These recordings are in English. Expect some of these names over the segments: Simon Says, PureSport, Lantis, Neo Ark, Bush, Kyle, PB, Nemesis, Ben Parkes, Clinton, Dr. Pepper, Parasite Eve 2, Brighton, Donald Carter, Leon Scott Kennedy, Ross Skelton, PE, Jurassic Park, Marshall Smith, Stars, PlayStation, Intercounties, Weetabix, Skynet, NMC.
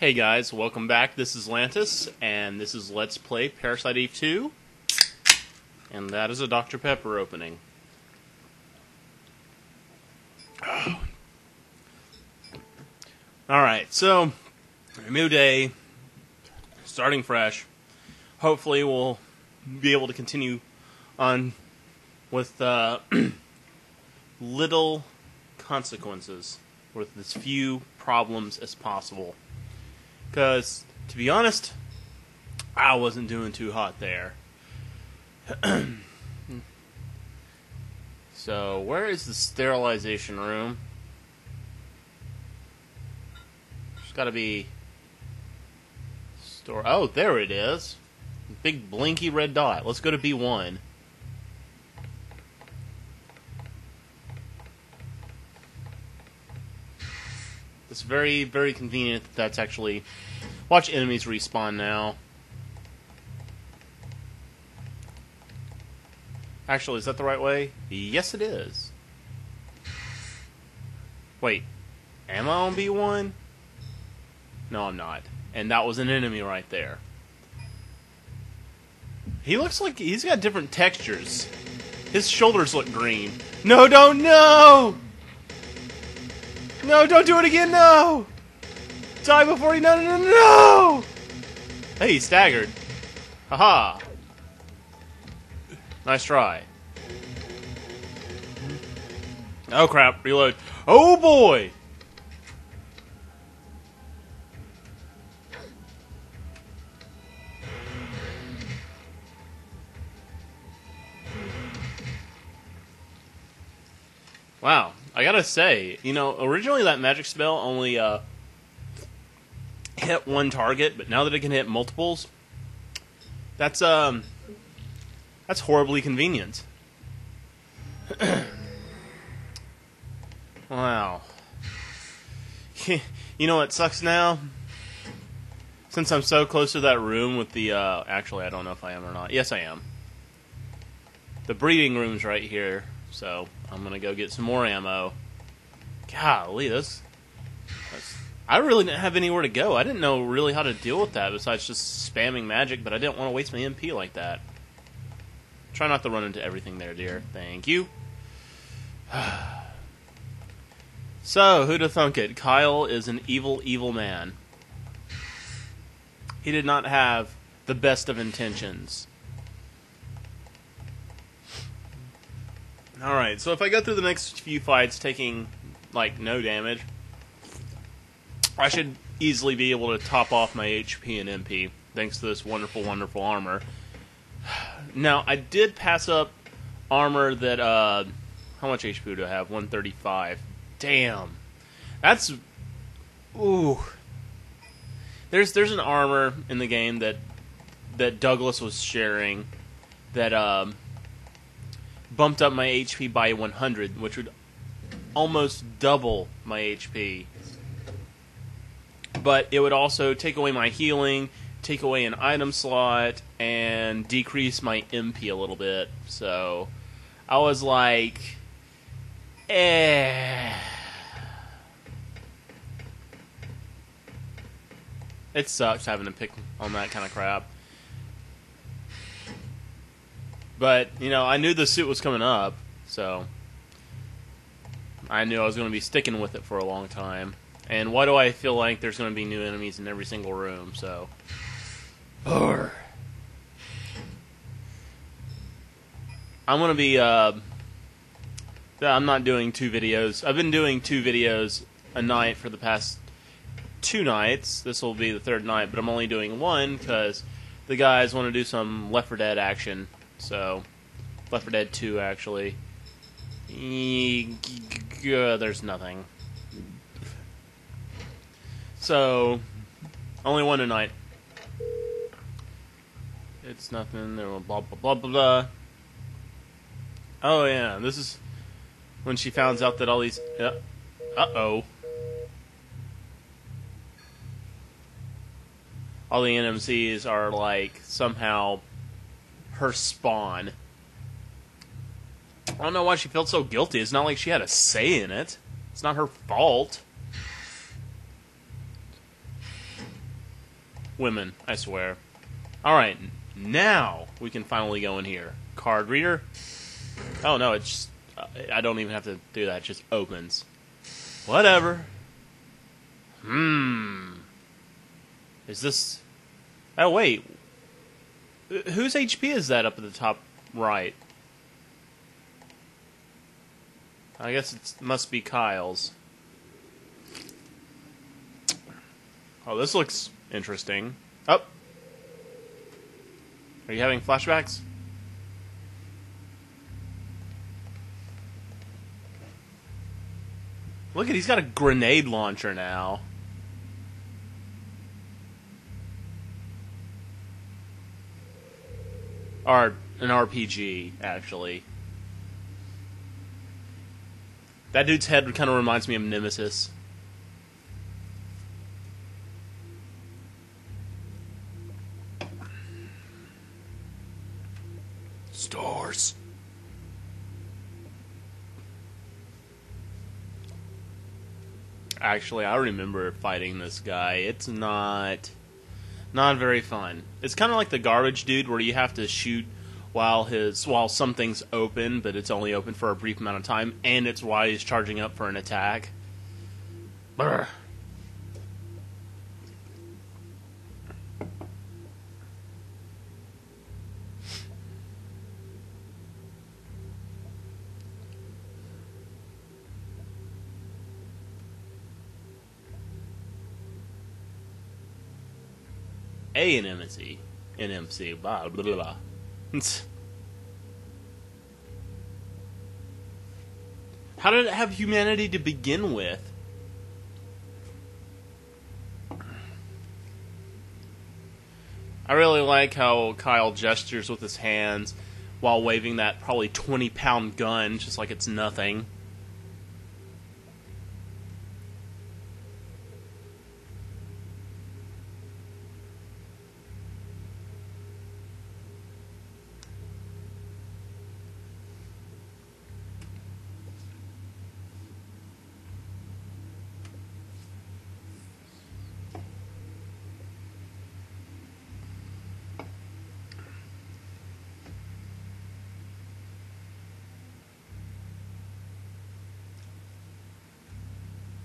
Hey guys, welcome back. This is Lantis, and this is Let's Play Parasite Eve 2. And that is a Dr. Pepper opening. Alright, so, new day, starting fresh. Hopefully we'll be able to continue on with little consequences, with as few problems as possible. Because, to be honest, I wasn't doing too hot there. So, where is the sterilization room? There's gotta be... store. Oh, there it is. Big blinky red dot. Let's go to B1. It's very, very convenient that that's actually... Watch enemies respawn now. Actually, is that the right way? Yes, it is. Wait. Am I on B1? No, I'm not. And that was an enemy right there. He looks like he's got different textures. His shoulders look green. No, don't, no! No, don't do it again, no! Die before he... No, no, no, no! Hey, he staggered. Haha. Nice try. Oh, crap. Reload. Oh, boy! Wow. I gotta say, you know, originally that magic spell only hit one target, but now that it can hit multiples, that's horribly convenient. Wow. You know what sucks now? Since I'm so close to that room with the actually, I don't know if I am or not. Yes, I am. The breeding room's right here. So, I'm gonna go get some more ammo. Golly, I really didn't have anywhere to go. I didn't know really how to deal with that besides just spamming magic, but I didn't want to waste my MP like that. Try not to run into everything there, dear. Thank you. So, who'da thunk it? Kyle is an evil, evil man. He did not have the best of intentions. Alright, so if I go through the next few fights taking, like, no damage, I should easily be able to top off my HP and MP, thanks to this wonderful, wonderful armor. Now, I did pass up armor that, how much HP do I have? 135. Damn. That's... Ooh. There's an armor in the game that Douglas was sharing that, bumped up my HP by 100, which would almost double my HP. But it would also take away my healing, take away an item slot, and decrease my MP a little bit. So, I was like, eh. It sucks having to pick on that kind of crap. But, you know, I knew the suit was coming up, so I knew I was going to be sticking with it for a long time. And why do I feel like there's going to be new enemies in every single room, so... Arrgh. I'm going to be, I'm not doing two videos. I've been doing two videos a night for the past two nights. This will be the third night, but I'm only doing one because the guys want to do some Left 4 Dead action. So, Left 4 Dead 2, actually. There's nothing. So, only one tonight. It's nothing. There were blah, blah, blah, blah, blah. Oh, yeah. This is when she finds out that all these... Uh-oh. All the NMCs are, like, somehow... her spawn. I don't know why she felt so guilty. It's not like she had a say in it. It's not her fault. Women, I swear. Alright, now we can finally go in here. Card reader? Oh no, it's just... I don't even have to do that, it just opens. Whatever. Is this... Oh wait. Whose HP is that up at the top right? I guess it must be Kyle's. Oh, this looks interesting. Oh! Are you having flashbacks? Look at, he's got a grenade launcher now. Or an RPG, actually. That dude's head kind of reminds me of Nemesis. Stars. Actually, I remember fighting this guy. It's not very fun. It's kind of like the garbage dude where you have to shoot while something's open, but it's only open for a brief amount of time, and it's why he's charging up for an attack. Brr. A&MC. NMC. Blah, blah, blah. How did it have humanity to begin with? I really like how Kyle gestures with his hands while waving that probably 20-pound gun, just like it's nothing.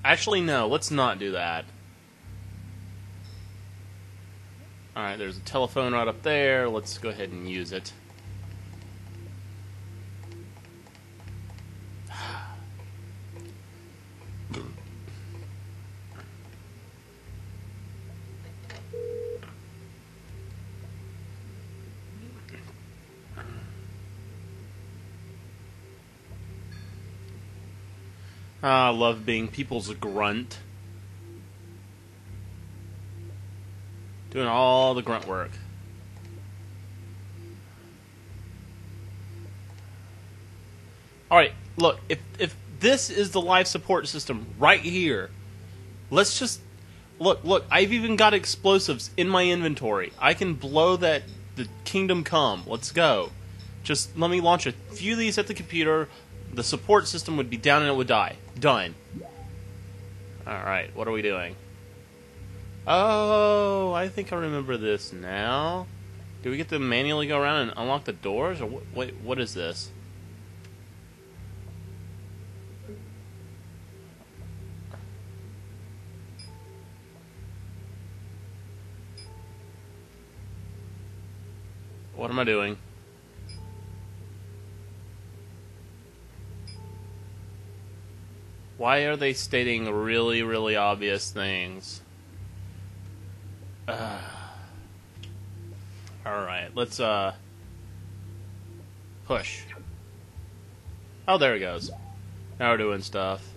Actually, no, let's not do that. Alright, there's a telephone right up there. Let's go ahead and use it. I love being people's grunt. Doing all the grunt work. Alright, look, if this is the life support system right here, let's just... Look, I've even got explosives in my inventory. I can blow that... the Kingdom Come. Let's go. Just let me launch a few of these at the computer... The support system would be down and it would die. Done. Alright, what are we doing? Oh, I think I remember this now. Do we get to manually go around and unlock the doors? Or wait, what is this? What am I doing? Why are they stating really, really obvious things? Alright, let's, push. Oh, there it goes. Now we're doing stuff.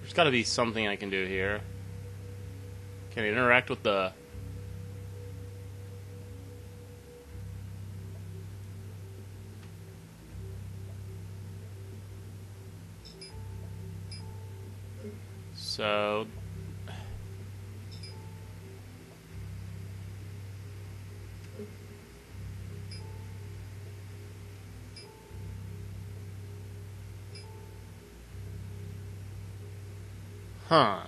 There's gotta be something I can do here. Can I interact with the... So... Huh.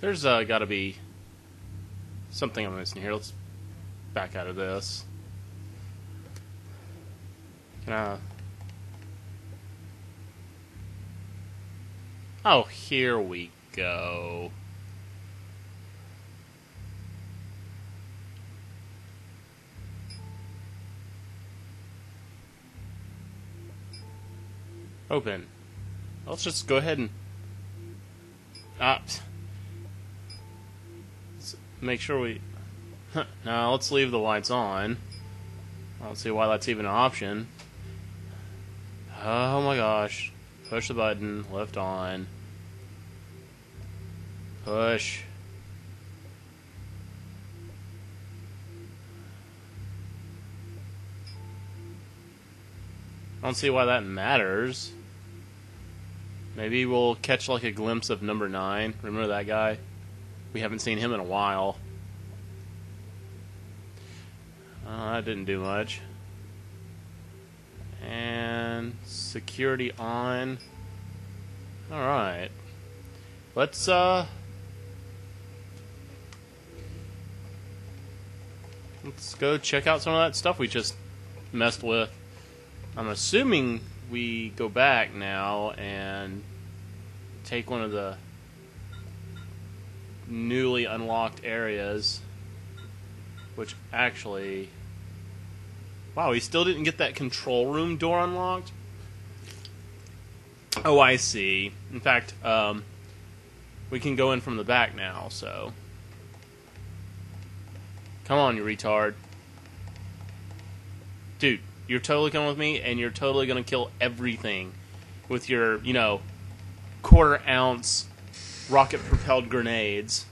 There's gotta be something I'm missing here. Let's back out of this. Can I... Oh, here we go. Open. Let's just go ahead and let's make sure we now let's leave the lights on. I don't see why that's even an option. Oh my gosh. Push the button, left on. Push. I don't see why that matters. Maybe we'll catch like a glimpse of number 9. Remember that guy? We haven't seen him in a while. That didn't do much. And security on. Alright. Let's let's go check out some of that stuff we just messed with. I'm assuming we go back now and take one of the newly unlocked areas, which actually... Wow, we still didn't get that control room door unlocked? Oh, I see. In fact, we can go in from the back now, so... Come on, you retard. Dude. You're totally coming with me, and you're totally going to kill everything with your, you know, quarter-ounce rocket-propelled grenades.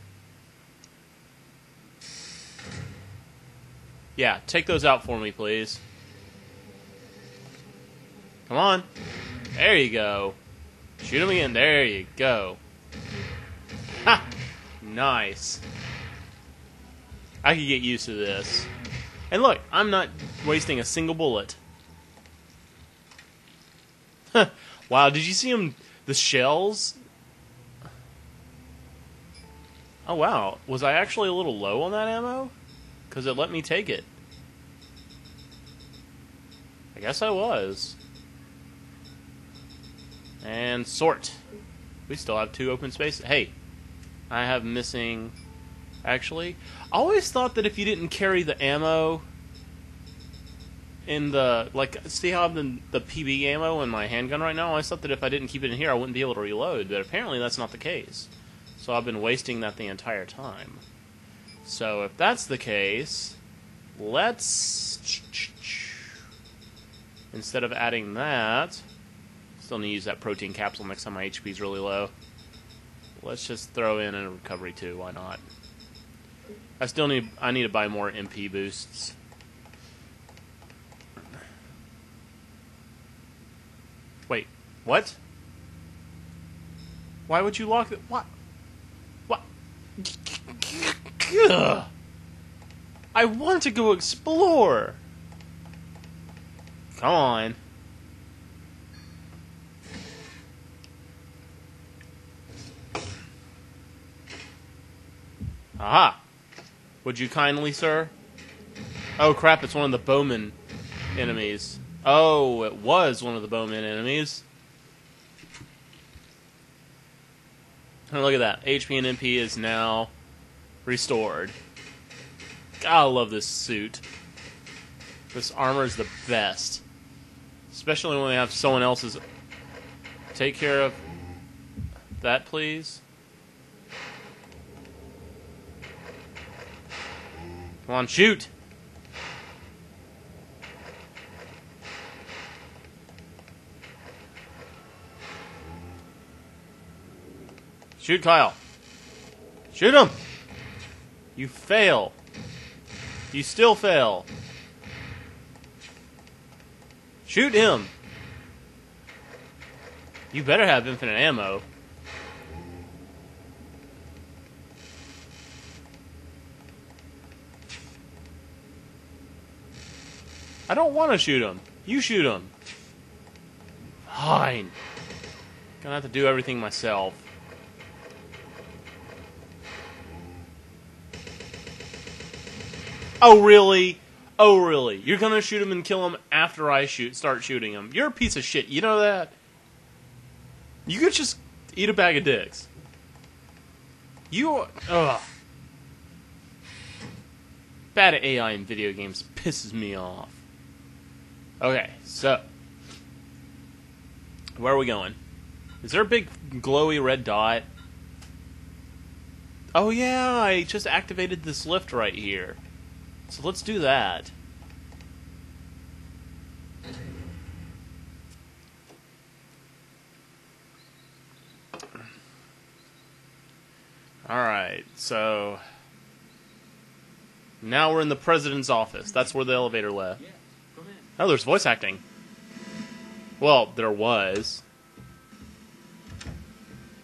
Yeah, take those out for me, please. Come on. There you go. Shoot them again. There you go. Ha! Nice. I could get used to this. And look, I'm not wasting a single bullet. Wow, did you see him? The shells? Oh, wow. Was I actually a little low on that ammo? Because it let me take it. I guess I was. And sort. We still have 2 open spaces. Hey, I have missing... Actually, I always thought that if you didn't carry the ammo in the, like, see how I'm in the PB ammo in my handgun right now? I always thought that if I didn't keep it in here, I wouldn't be able to reload, but apparently that's not the case. So I've been wasting that the entire time. So if that's the case, let's, instead of adding that, still need to use that protein capsule next time my HP's really low. Let's just throw in a recovery too, why not? I still need... I need to buy more MP boosts. Wait, what? Why would you lock the... What? What? I want to go explore! Come on. Aha! Would you kindly, sir? Oh, crap, it's one of the bowman enemies. Oh, it was one of the bowman enemies. And look at that. HP and MP is now restored. God, I love this suit. This armor is the best. Especially when they have someone else's... Take care of that, please. Come on, shoot! Shoot, Kyle. Shoot him! You fail. You still fail. Shoot him! You better have infinite ammo. I don't want to shoot him. You shoot him. behind. Gonna have to do everything myself. Oh, really? Oh, really? You're gonna shoot him and kill him after I start shooting him? You're a piece of shit, you know that? You could just eat a bag of dicks. You... Ugh. Bad AI in video games pisses me off. Okay, so... where are we going? Is there a big glowy red dot? Oh yeah, I just activated this lift right here. So let's do that. Alright, so... now we're in the president's office. That's where the elevator left. Oh, there's voice acting. Well, there was.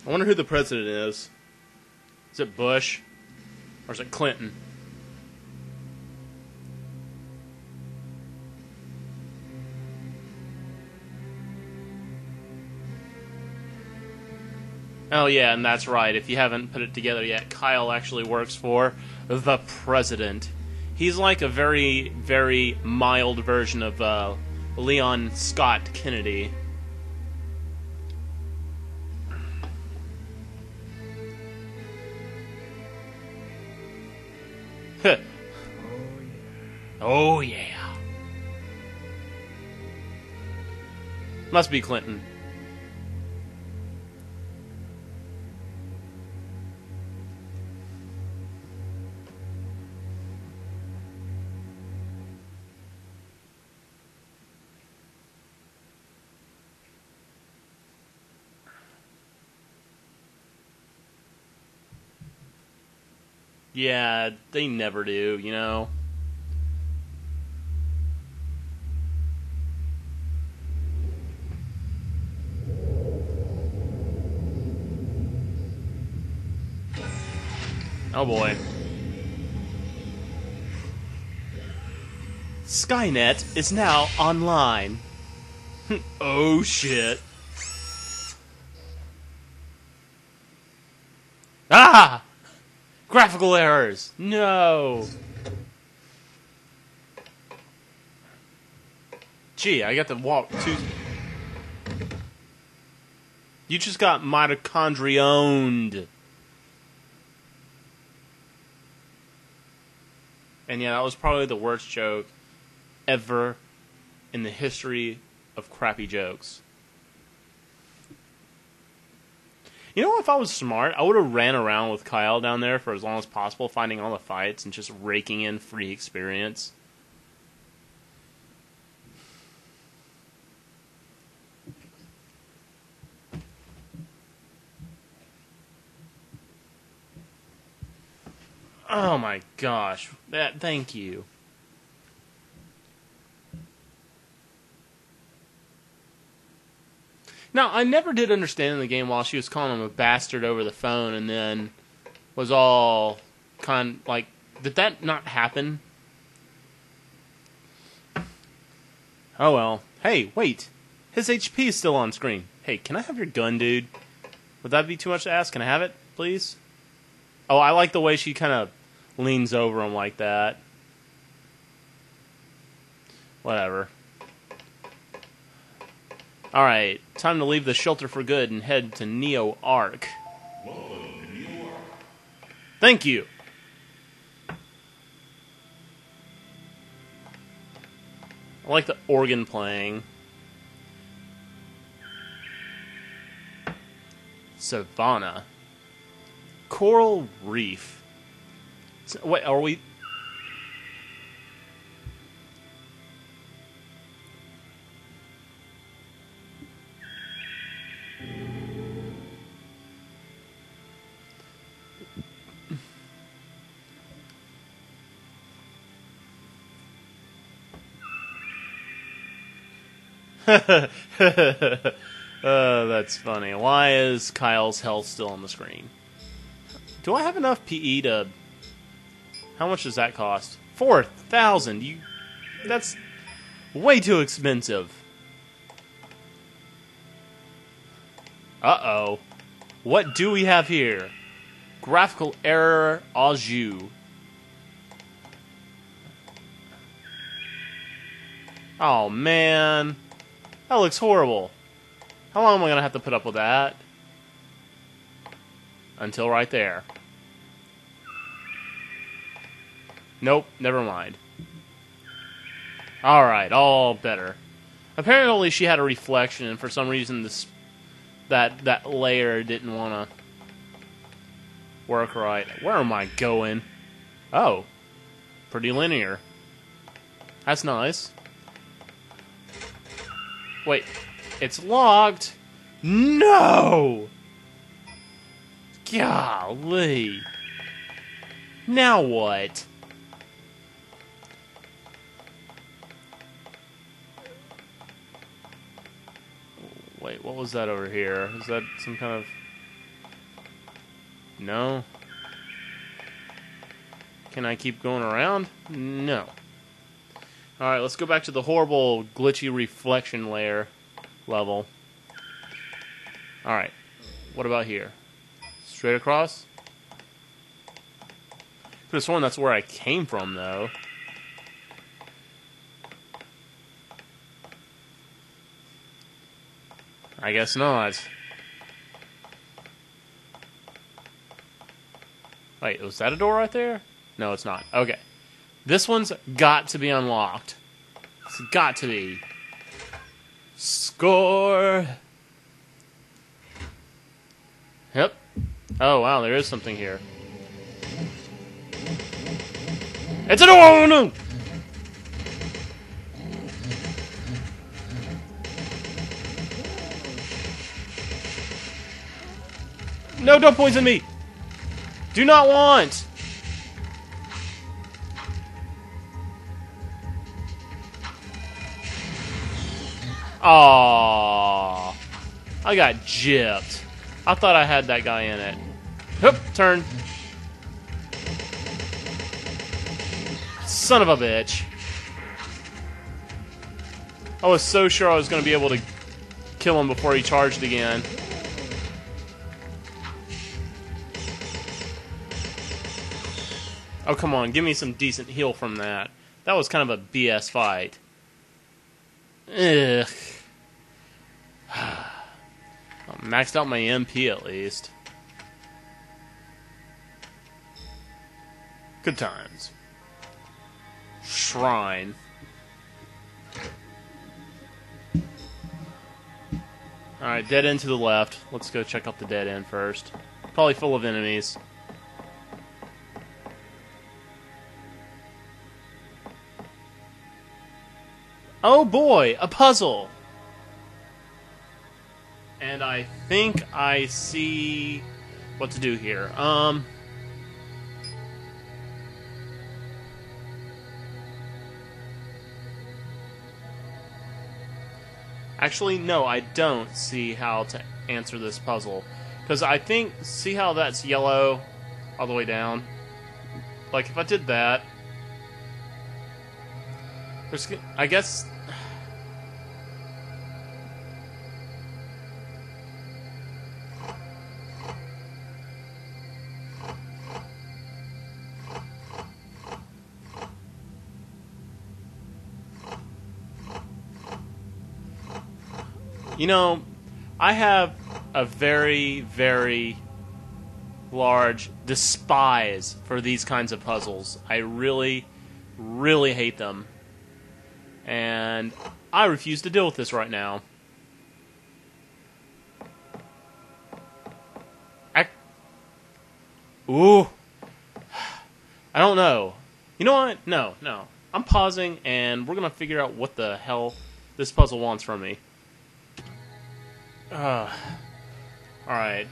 I wonder who the president is. Is it Bush? Or is it Clinton? Oh yeah, and that's right, if you haven't put it together yet, Kyle actually works for the president. He's like a very, very mild version of Leon Scott Kennedy. Huh. Oh yeah. Must be Clinton. Yeah, they never do, you know. Oh boy. Skynet is now online. Oh shit. Ah! Graphical errors! No! Gee, I got to walk too... You just got mitochondria-owned. And yeah, that was probably the worst joke ever in the history of crappy jokes. You know, if I was smart, I would have ran around with Kyle down there for as long as possible, finding all the fights and just raking in free experience. Oh my gosh. That, thank you. Now, I never did understand in the game while she was calling him a bastard over the phone and then was all kind of like, did that not happen? Oh well. Hey, wait. His HP is still on screen. Hey, can I have your gun, dude? Would that be too much to ask? Can I have it, please? Oh, I like the way she kind of leans over him like that. Whatever. Alright, time to leave the shelter for good and head to Neo Ark. Thank you! I like the organ playing. Savannah. Coral Reef. So, wait, are we... That's funny. Why is Kyle's health still on the screen? Do I have enough PE to... How much does that cost? 4,000! You... That's way too expensive. Uh-oh. What do we have here? Graphical error au jus. Oh, man. That looks horrible. How long am I going to have to put up with that? Until right there. Nope, never mind. Alright, all better. Apparently she had a reflection, and for some reason this that layer didn't want to work right. Where am I going? Oh. Pretty linear. That's nice. Wait. It's locked? No! Golly. Now what? Wait, what was that over here? Is that some kind of... No. Can I keep going around? No. Alright, let's go back to the horrible glitchy reflection layer level. Alright. What about here? Straight across? Could have sworn that's where I came from, though. I guess not. Wait, was that a door right there? No, it's not. Okay. This one's got to be unlocked. It's got to be. Score! Yep. Oh, wow, there is something here. It's a door! Oh, no! No, don't poison me! Do not want! Aww. I got gypped. I thought I had that guy in it. Hup, turn. Son of a bitch. I was so sure I was going to be able to kill him before he charged again. Oh, come on. Give me some decent heal from that. That was kind of a BS fight. Ugh. I maxed out my MP, at least. Good times. Shrine. Alright, dead end to the left. Let's go check out the dead end first. Probably full of enemies. Oh boy, a puzzle! And I think I see what to do here. Actually, no, I don't see how to answer this puzzle. Because I think, see how that's yellow all the way down? Like, if I did that... I guess... You know, I have a very, very large despise for these kinds of puzzles. I really, really hate them. And I refuse to deal with this right now. Ooh. I don't know. You know what? No, no. I'm pausing, and we're going to figure out what the hell this puzzle wants from me. Alright,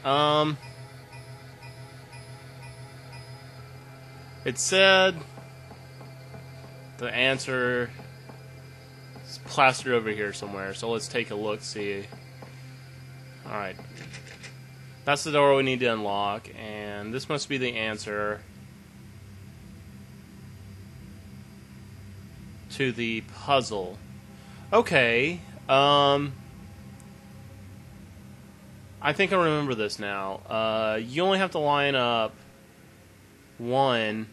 It said... The answer... It's plastered over here somewhere, so let's take a look, see. Alright. That's the door we need to unlock, and this must be the answer to the puzzle. Okay, I think I remember this now. You only have to line up one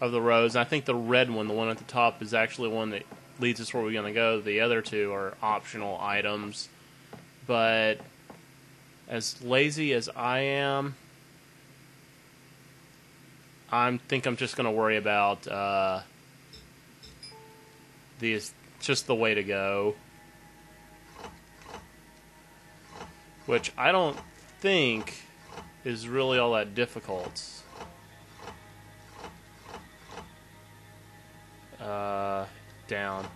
of the roads. I think the red one, the one at the top, is actually one that leads us where we're going to go. The other two are optional items. But as lazy as I am, I think I'm just going to worry about these, just the way to go. Which I don't think is really all that difficult. Down.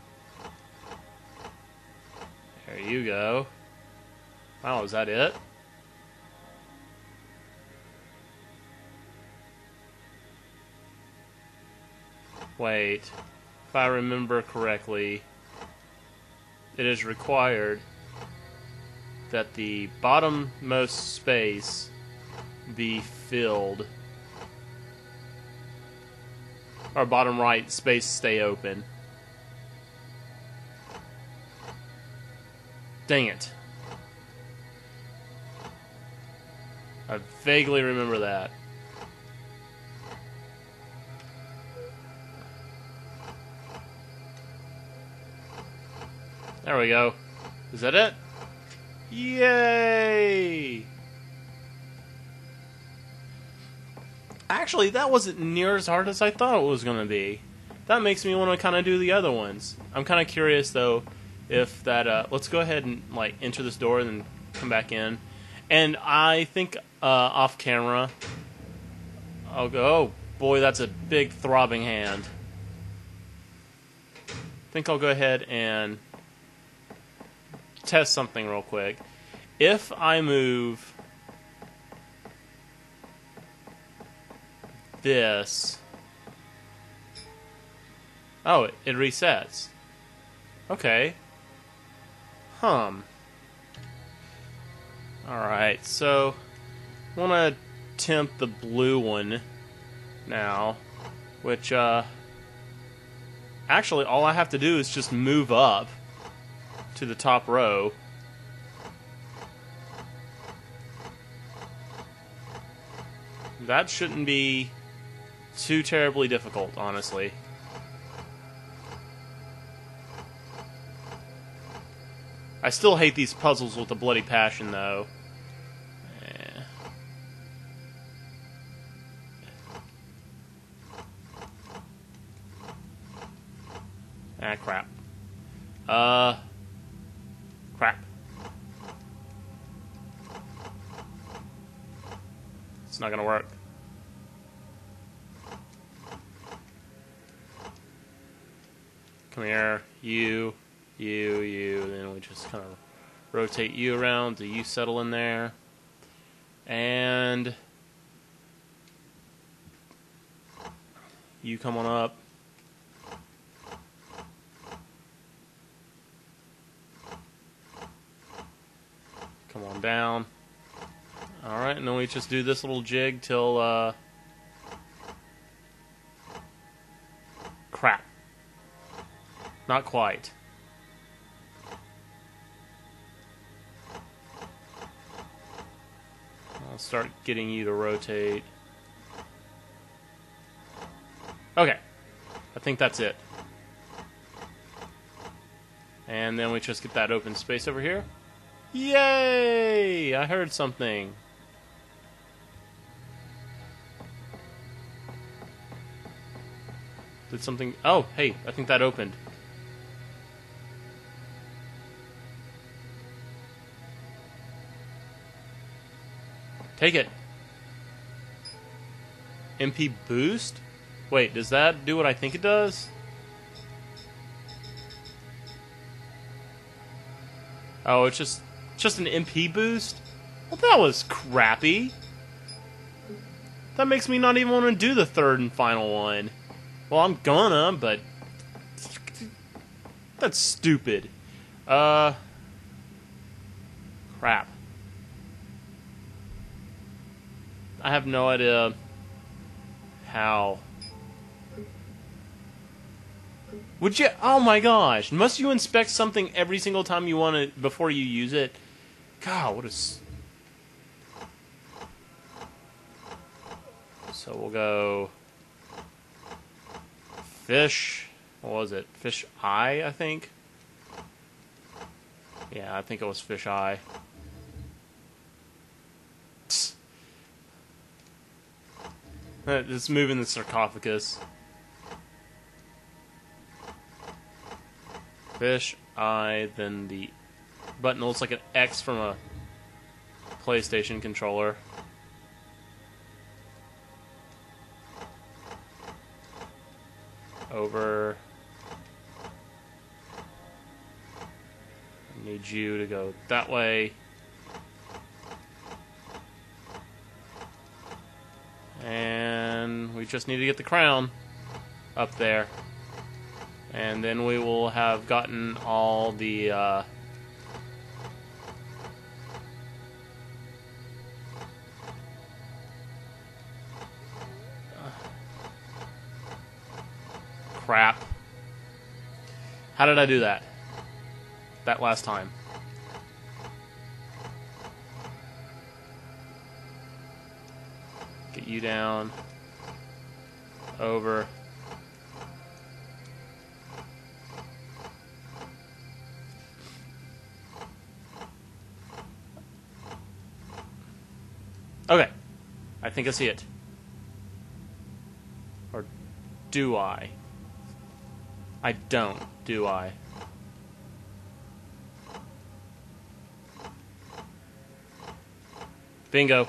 There you go. Oh, is that it? Wait. If I remember correctly, it is required that the bottommost space be filled. Or bottom right space stay open. Dang it. I vaguely remember that. There we go. Is that it? Yay! Actually, that wasn't near as hard as I thought it was going to be. That makes me want to kind of do the other ones. I'm kind of curious, though, if that... let's go ahead and, like, enter this door and then come back in. And I think off camera... I'll go... Oh, boy, that's a big throbbing hand. I think I'll go ahead and test something real quick. If I move this, oh, it resets. Okay. Alright, so I want to attempt the blue one now, which actually all I have to do is just move up to the top row. That shouldn't be too terribly difficult, honestly. I still hate these puzzles with a bloody passion, though. Eh. Ah, crap. Crap. It's not gonna work. Come here. You. Then we just kind of rotate you around. Do you settle in there? And you come on up. Come on down. Alright, and then we just do this little jig till, crap. Not quite. I'll start getting you to rotate. Okay. I think that's it. And then we just get that open space over here. Yay! I heard something. Did something... Oh, hey, I think that opened. Take it. MP boost? Wait, does that do what I think it does? Oh, it's just an MP boost? Well, that was crappy. That makes me not even want to do the third and final one. Well, I'm gonna, but... That's stupid. Crap. I have no idea how. Would you? Oh my gosh! Must you inspect something every single time you want it before you use it? God, what is... So we'll go... Fish... What was it? Fish eye, I think? Yeah, I think it was fish eye. Just moving the sarcophagus. Fish eye, then the button looks like an X from a PlayStation controller. Over. I need you to go that way. And we just need to get the crown up there. And then we will have gotten all the, crap. How did I do that? That last time. Get you down. Over. Okay, I think I see it. Or do I? I don't, do I? Bingo.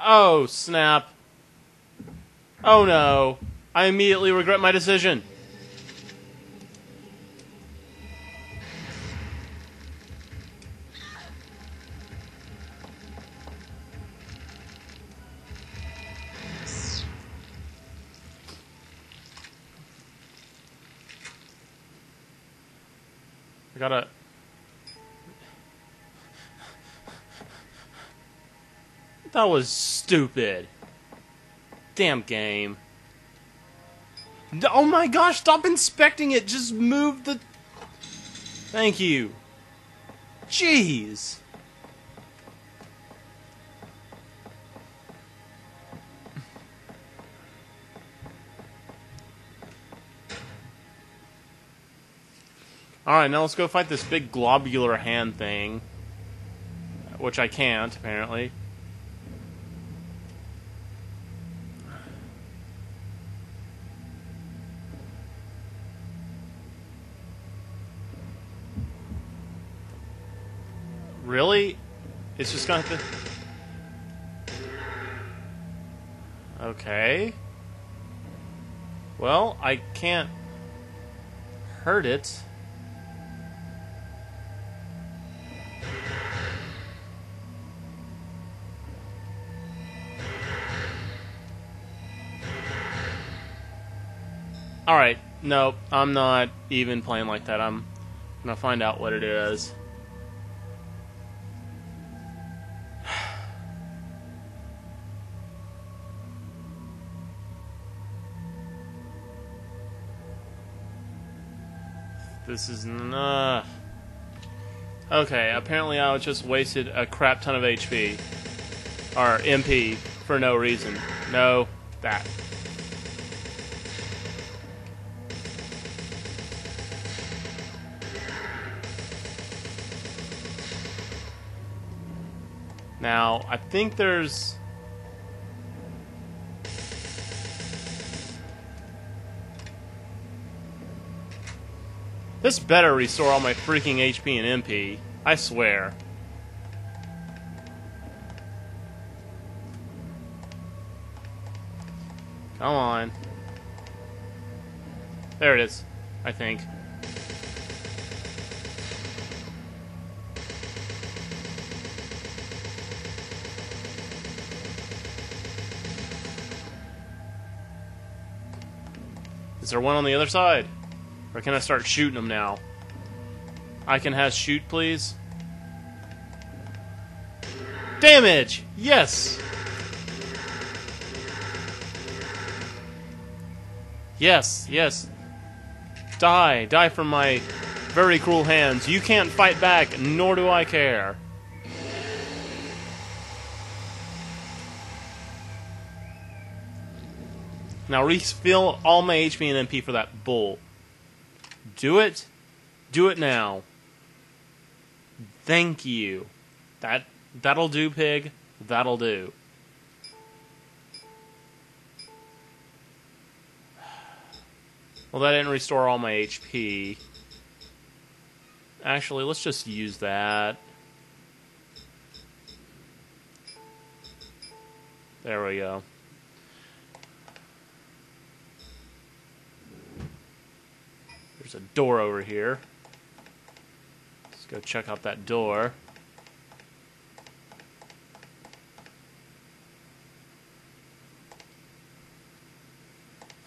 Oh, snap. Oh no. I immediately regret my decision. Gotta... That was stupid. Damn game. Oh my gosh, stop inspecting it. Just move the... Thank you. Jeez. Alright, now let's go fight this big globular hand thing. Which I can't, apparently. Really? It's just gonna have to... Okay. Well, I can't hurt it. Alright, no, I'm not even playing like that. I'm gonna find out what it is. This is not... Okay, apparently I just wasted a crap ton of HP. Or MP, for no reason. No, that. Now, I think there's... This better restore all my freaking HP and MP. I swear. Come on. There it is, I think. Is there one on the other side? Or can I start shooting them now? I can have shoot, please. Damage! Yes! Yes, yes. Die. Die from my very cruel hands. You can't fight back, nor do I care. Now refill all my HP and MP for that bull. Do it. Do it now. Thank you. That'll do, pig. That'll do. Well, that didn't restore all my HP. Actually, let's just use that. There we go. There's a door over here. Let's go check out that door.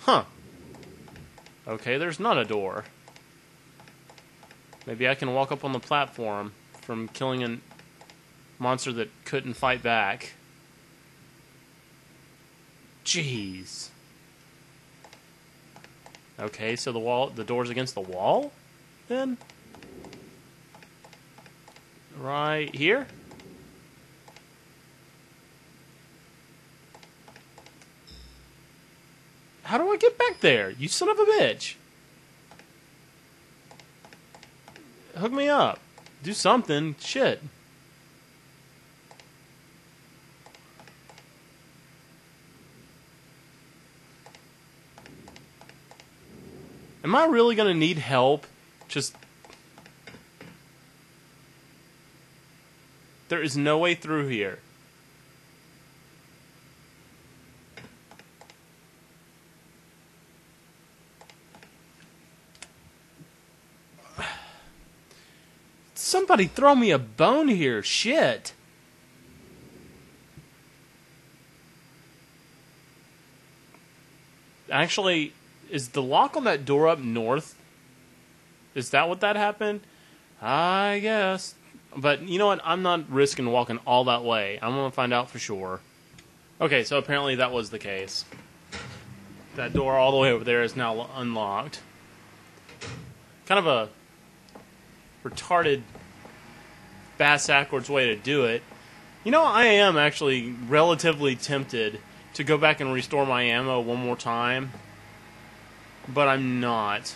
Huh. Okay, there's not a door. Maybe I can walk up on the platform from killing a monster that couldn't fight back. Jeez. Okay, so the door's against the wall, then? Right here? How do I get back there? You son of a bitch. Hook me up. Do something. Shit. Am I really gonna need help? Just... There is no way through here. Somebody throw me a bone here, shit. Actually, is the lock on that door up north? Is that what that happened? I guess. But you know what? I'm not risking walking all that way. I'm gonna find out for sure. Okay, so apparently that was the case. That door all the way over there is now unlocked. Kind of a retarded bass-ackwards way to do it. You know, I am actually relatively tempted to go back and restore my ammo one more time, but I'm not.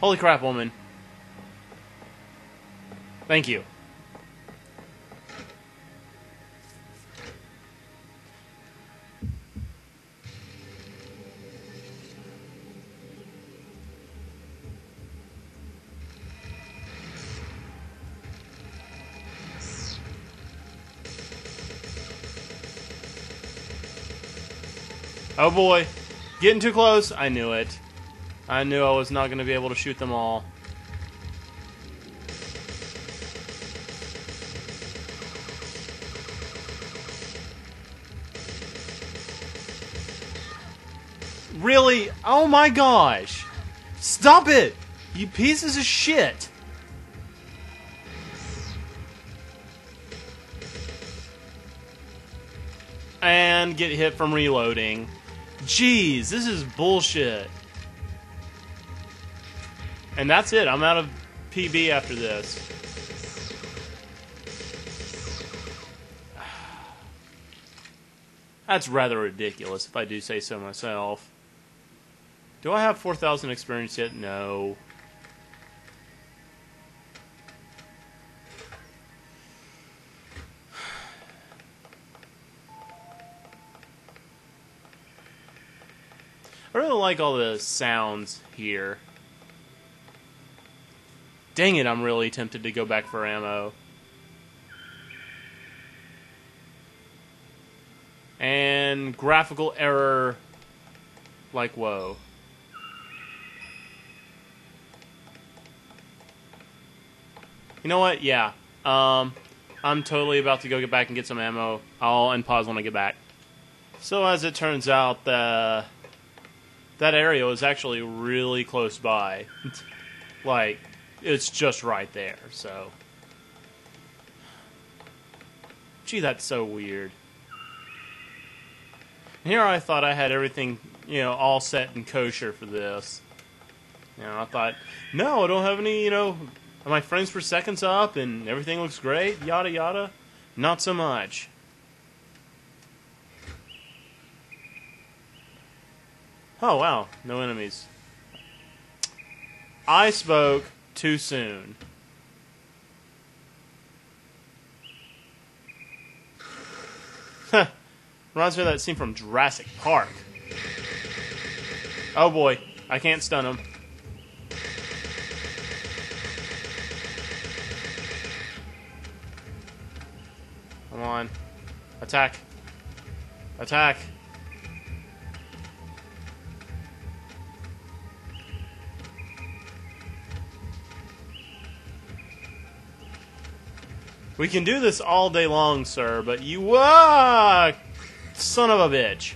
Holy crap, woman. Thank you. Oh boy, getting too close. I knew it. I knew I was not going to be able to shoot them all. Really? Oh my gosh. Stop it, you pieces of shit. And get hit from reloading. Jeez, this is bullshit. And that's it. I'm out of PB after this. That's rather ridiculous, if I do say so myself. Do I have 4,000 experience yet? No. I really like all the sounds here. Dang it, I'm really tempted to go back for ammo. And graphical error, like whoa. You know what? Yeah. I'm totally about to go get back and get some ammo. I'll unpause when I get back. So as it turns out, that area was actually really close by. Like, it's just right there, so... Gee, that's so weird. Here I thought I had everything, you know, all set and kosher for this. You know, I thought, no, I don't have any, you know, my frames per second's up and everything looks great, yada yada. Not so much. Oh, wow. No enemies. I spoke too soon. Reminds me of that scene from Jurassic Park. Oh boy, I can't stun him. Come on. Attack. Attack. We can do this all day long, sir, but you... son of a bitch.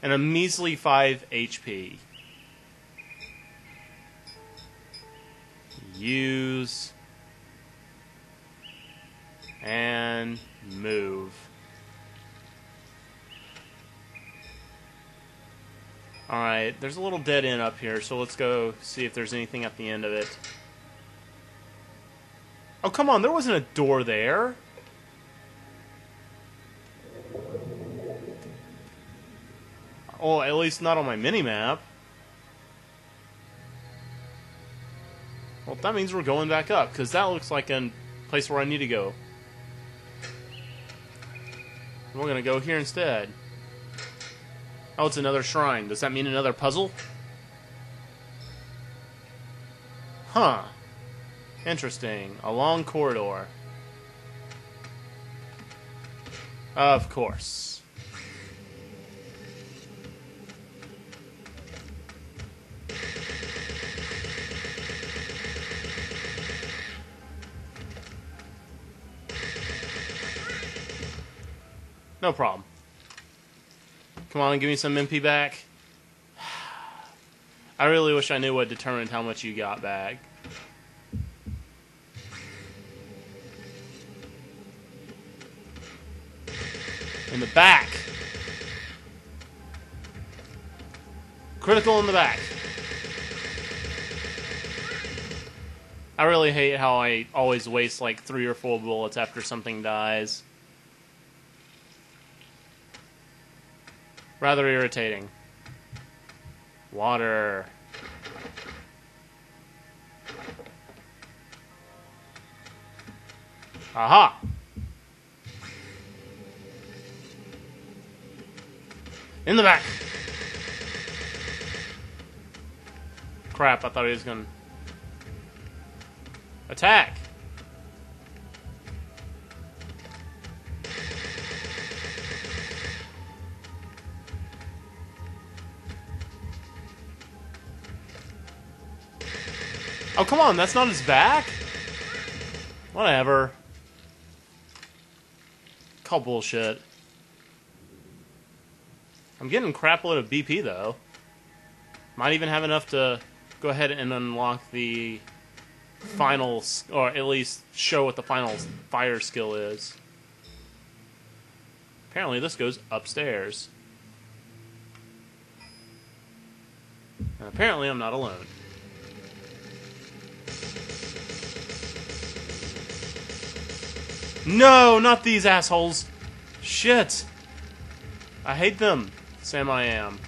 And a measly 5 HP. Use. And move. Alright, there's a little dead end up here, so let's go see if there's anything at the end of it. Oh, come on, there wasn't a door there. Oh, at least not on my mini-map. Well, that means we're going back up, because that looks like a place where I need to go. We're going to go here instead. Oh, it's another shrine. Does that mean another puzzle? Huh. Interesting. A long corridor. Of course. No problem. Come on, give me some MP back. I really wish I knew what determined how much you got back. In the back. Critical in the back. I really hate how I always waste like 3 or 4 bullets after something dies. Rather irritating. Water. Aha! In the back! Crap, I thought he was gonna... attack! Oh, come on, that's not his back? Whatever. Call bullshit. I'm getting crapload of BP, though. Might even have enough to go ahead and unlock the final, or at least show what the final fire skill is. Apparently this goes upstairs. And apparently I'm not alone. No, not these assholes. Shit. I hate them. Sam I am.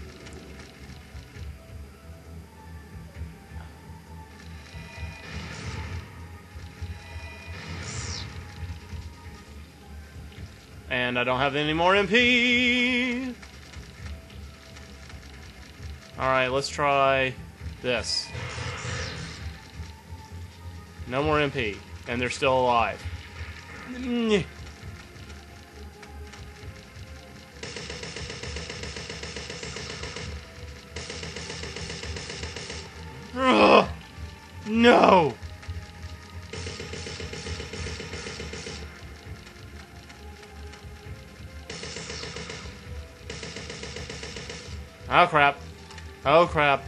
And I don't have any more MP. Alright, let's try this. No more MP. And they're still alive. No. Oh crap. Oh crap.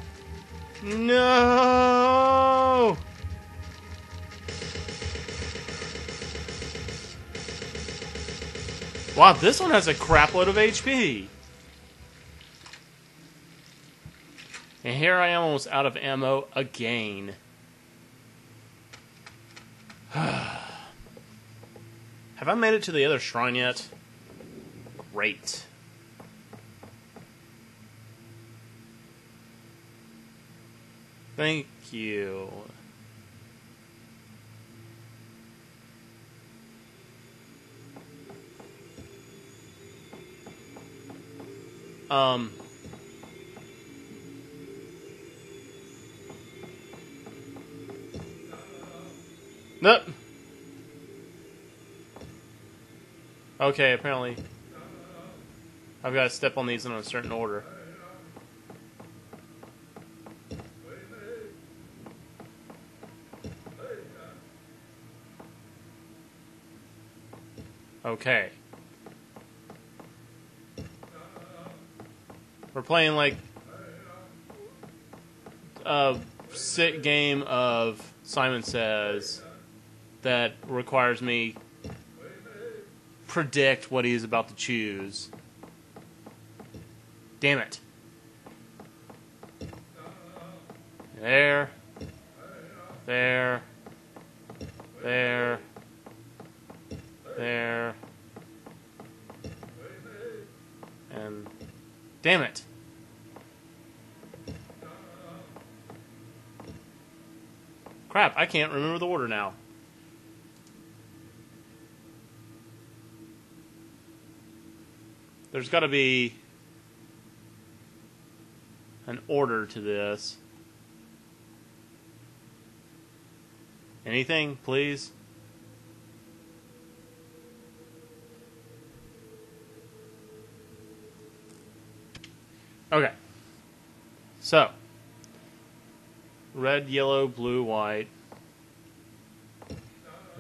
No! Wow, this one has a crapload of HP. And here I am almost out of ammo again. Have I made it to the other shrine yet? Great. Thank you. Nope. Okay, apparently I've got to step on these in a certain order. Okay. We're playing like a sit game of Simon Says that requires me predict what he's about to choose. Damn it. There. There. There. There. And damn it. Crap, I can't remember the order now. There's got to be an order to this. Anything, please? Okay. So, red, yellow, blue, white.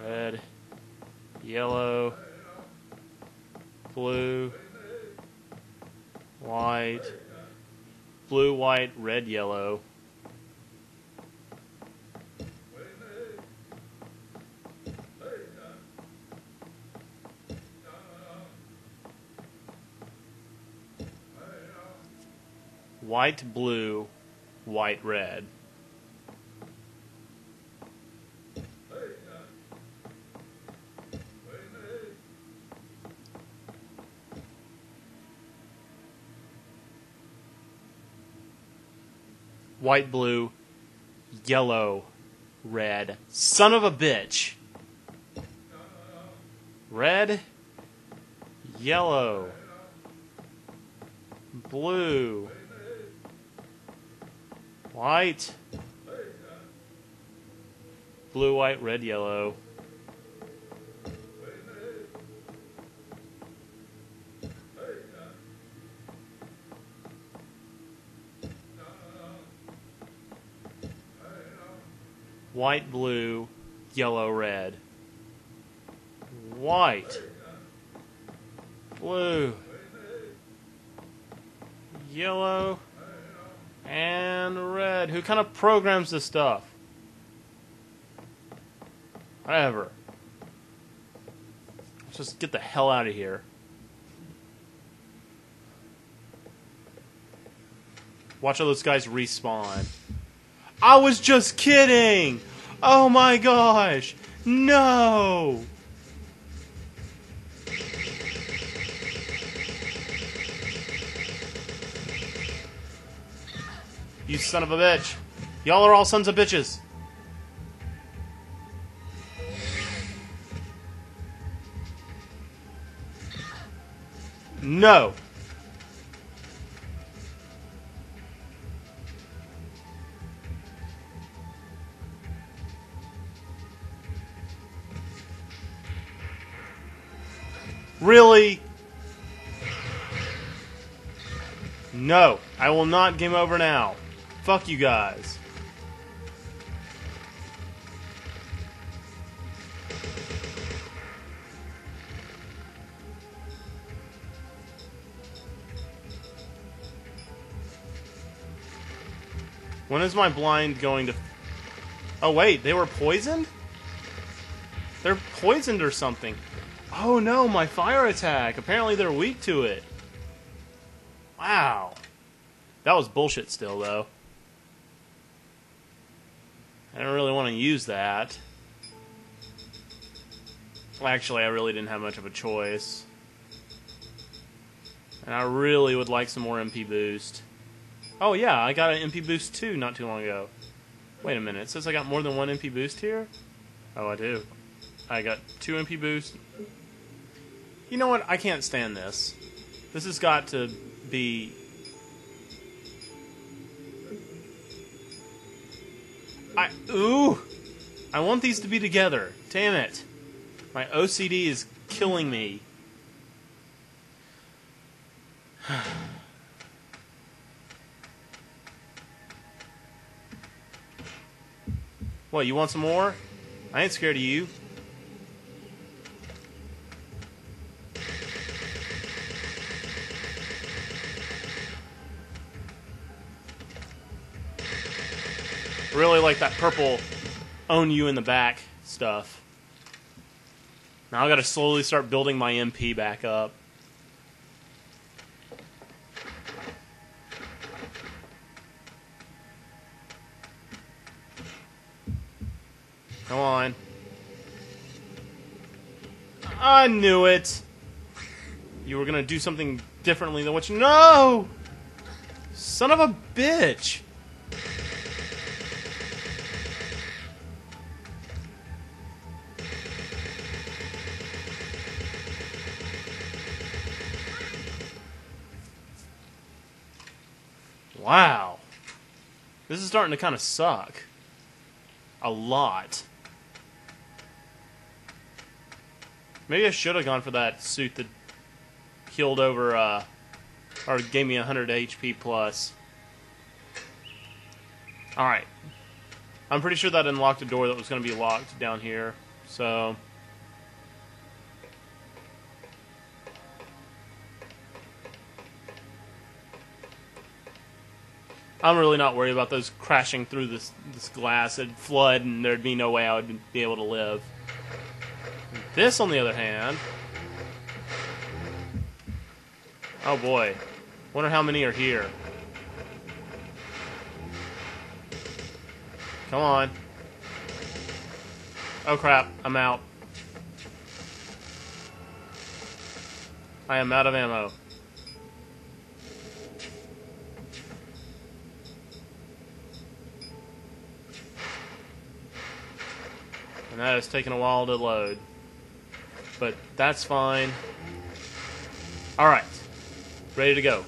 Red, yellow, blue, white, blue, white, red, yellow. White, blue, white, red. White, blue, yellow, red. Son of a bitch. Red, yellow, blue, white, blue, white, red, yellow. White, blue, yellow, red. White, blue, yellow, and red. Who kind of programs this stuff? Whatever. Let's just get the hell out of here. Watch all those guys respawn. I was just kidding! Oh my gosh! No! You son of a bitch. Y'all are all sons of bitches. No! Really? No, I will not game over now. Fuck you guys. When is my blind going to... Oh, wait, they were poisoned? They're poisoned or something. Oh, no, my fire attack. Apparently they're weak to it. Wow. That was bullshit still, though. I don't really want to use that. Actually, I really didn't have much of a choice. And I really would like some more MP boost. Oh, yeah, I got an MP boost, too, not too long ago. Wait a minute. It says I got more than one MP boost here? Oh, I do. I got 2 MP boost. You know what? I can't stand this. This has got to be... Ooh! I want these to be together. Damn it. My OCD is killing me. What, you want some more? I ain't scared of you. Really like that purple own you in the back stuff. Now I've got to slowly start building my MP back up. Come on. I knew it. You were gonna do something differently than what you... No! Son of a bitch! Wow. This is starting to kind of suck. A lot. Maybe I should have gone for that suit that healed over, or gave me 100 HP plus. Alright. I'm pretty sure that unlocked a door that was going to be locked down here, so... I'm really not worried about those crashing through this glass. It'd flood and there'd be no way I would be able to live. This, on the other hand... Oh, boy. Wonder how many are here. Come on. Oh, crap. I'm out. I am out of ammo. And that has taken a while to load. But that's fine. Alright. Ready to go.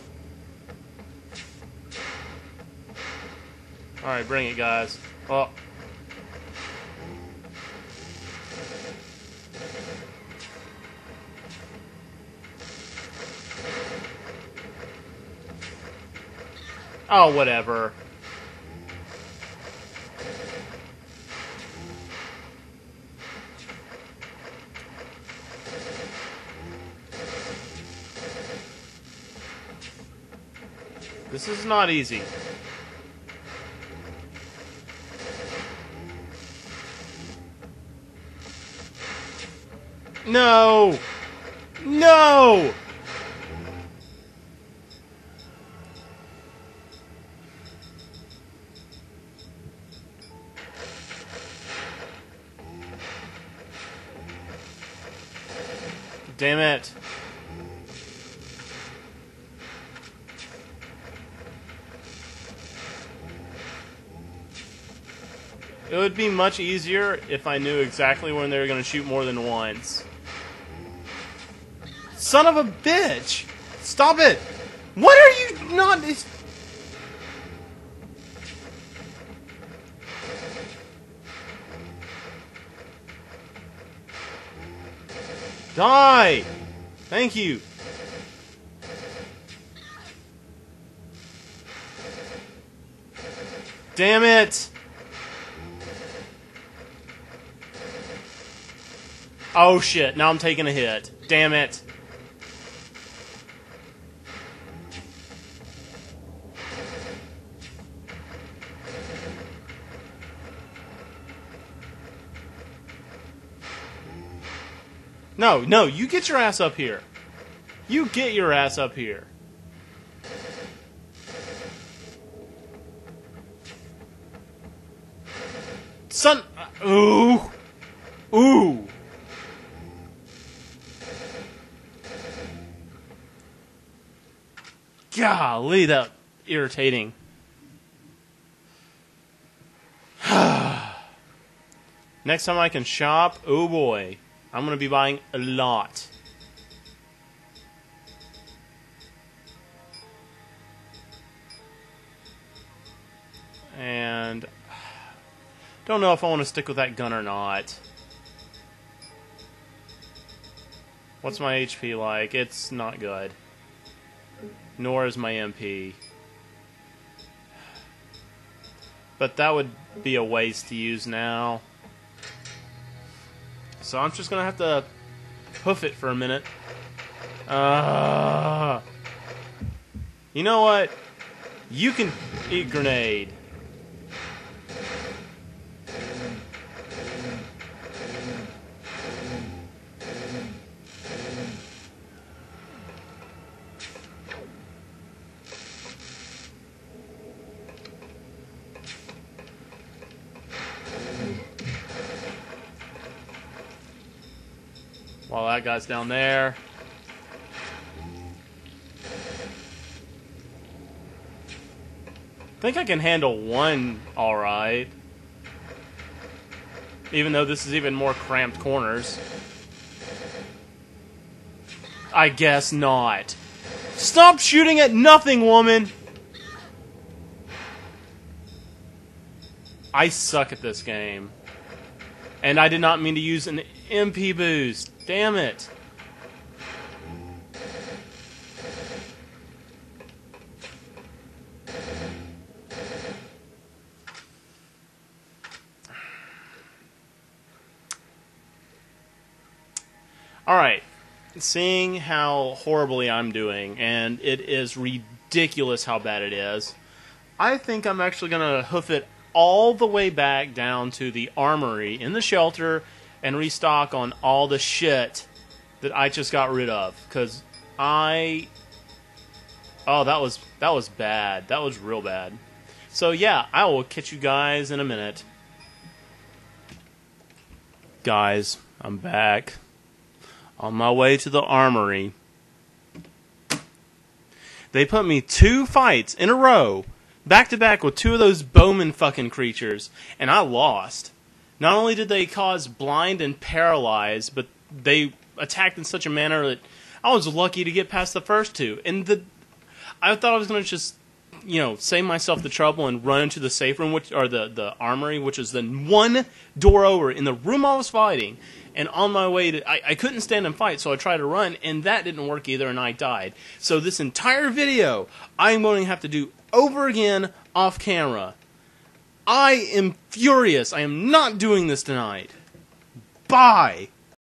Alright, bring it, guys. Oh. Oh, whatever. This is not easy. No! No! Damn it. It would be much easier if I knew exactly when they were going to shoot more than once. Son of a bitch! Stop it! What are you not... Die! Thank you. Damn it! Oh shit, now I'm taking a hit. Damn it. No, you get your ass up here. You get your ass up here. Son... Ooh. Ooh. Golly, that irritating. Next time I can shop, oh boy, I'm going to be buying a lot. And don't know if I want to stick with that gun or not. What's my HP like? It's not good. Nor is my MP. But that would be a waste to use now. So I'm just going to have to hoof it for a minute. You know what? You can eat grenade. While that guy's down there. I think I can handle one alright. Even though this is even more cramped corners. I guess not. Stop shooting at nothing, woman! I suck at this game. And I did not mean to use an MP boost. Damn it. Alright. Seeing how horribly I'm doing, and it is ridiculous how bad it is, I think I'm actually going to hoof it all the way back down to the armory in the shelter and restock on all the shit that I just got rid of. Because I... Oh, that was bad. That was real bad. So yeah, I will catch you guys in a minute. Guys, I'm back. On my way to the armory. They put me 2 fights in a row. Back to back with 2 of those Bowman fucking creatures. And I lost. Not only did they cause blind and paralyze, but they attacked in such a manner that I was lucky to get past the first 2. And I thought I was going to just, you know, save myself the trouble and run into the safe room, which or the armory, which is the 1 door over in the room I was fighting. And on my way to, I couldn't stand and fight, so I tried to run, and that didn't work either, and I died. So this entire video, I'm going to have to do over again off camera. I am furious. I am not doing this tonight. Bye.